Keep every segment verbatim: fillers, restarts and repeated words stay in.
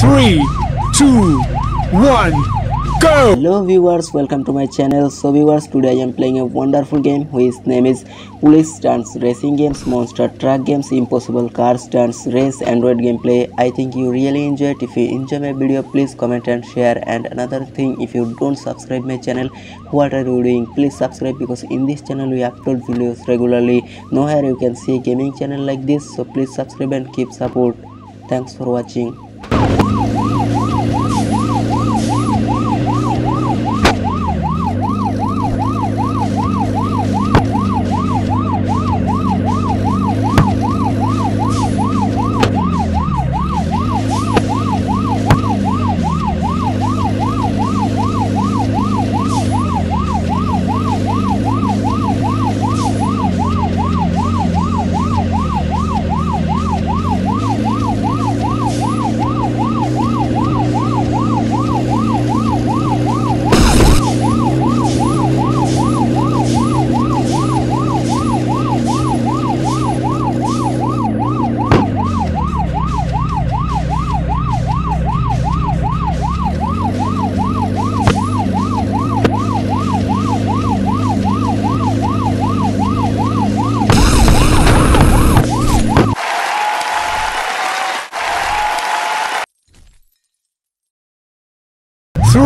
three, two, one, go! Hello viewers, welcome to my channel. So viewers, today I am playing a wonderful game whose name is Police Stunts, Racing Games, Monster Truck Games, Impossible Car Stunts, Race, Android gameplay. I think you really enjoy it. If you enjoy my video, please comment and share. And another thing, if you don't subscribe my channel, what are you doing? Please subscribe, because in this channel we upload videos regularly. Nowhere you can see a gaming channel like this. So please subscribe and keep support. Thanks for watching. three,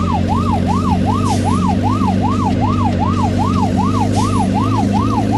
go!